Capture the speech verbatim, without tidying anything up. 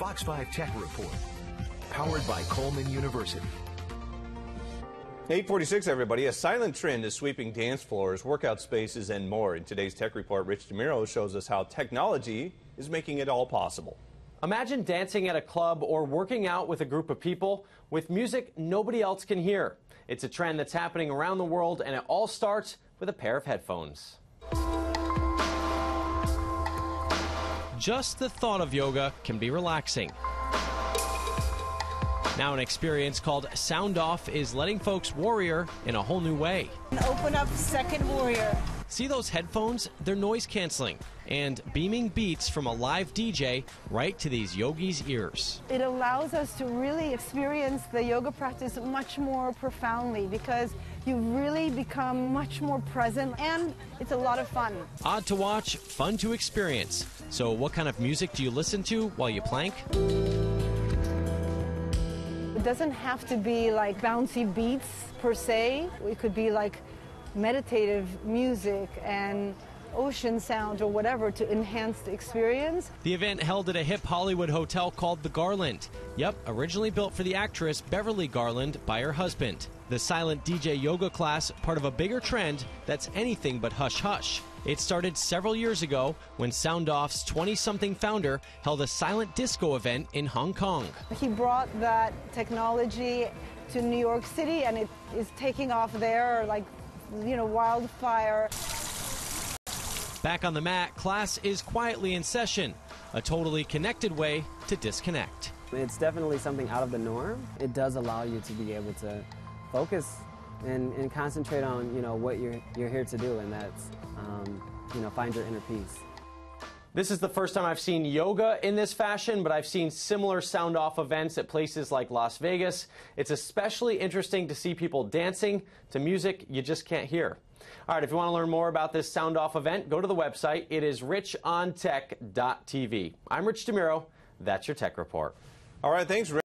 Fox five Tech Report, powered by Coleman University. eight forty-six, everybody. A silent trend is sweeping dance floors, workout spaces, and more. In today's Tech Report, Rich DeMuro shows us how technology is making it all possible. Imagine dancing at a club or working out with a group of people with music nobody else can hear. It's a trend that's happening around the world, and it all starts with a pair of headphones. Just the thought of yoga can be relaxing. Now an experience called Sound Off is letting folks warrior in a whole new way. Open up Second Warrior. See those headphones? They're noise canceling and beaming beats from a live D J right to these yogis' ears. It allows us to really experience the yoga practice much more profoundly because you really become much more present, and it's a lot of fun. Odd to watch, fun to experience. So what kind of music do you listen to while you plank? It doesn't have to be like bouncy beats per se. It could be like meditative music and ocean sound or whatever to enhance the experience. The event held at a hip Hollywood hotel called The Garland. Yep, originally built for the actress Beverly Garland by her husband. The silent D J yoga class, part of a bigger trend that's anything but hush-hush. It started several years ago when Sound Off's twenty-something founder held a silent disco event in Hong Kong. He brought that technology to New York City, and it is taking off there like, you know, wildfire. Back on the mat, class is quietly in session, a totally connected way to disconnect. It's definitely something out of the norm. It does allow you to be able to focus and, and concentrate on, you know, what you're, you're here to do, and that's Um, you know, find your inner peace. This is the first time I've seen yoga in this fashion, but I've seen similar Sound Off events at places like Las Vegas. It's especially interesting to see people dancing to music you just can't hear. All right, if you want to learn more about this Sound Off event, go to the website. It is rich on tech dot t v. I'm Rich DeMuro. That's your Tech Report. All right, thanks, Rich.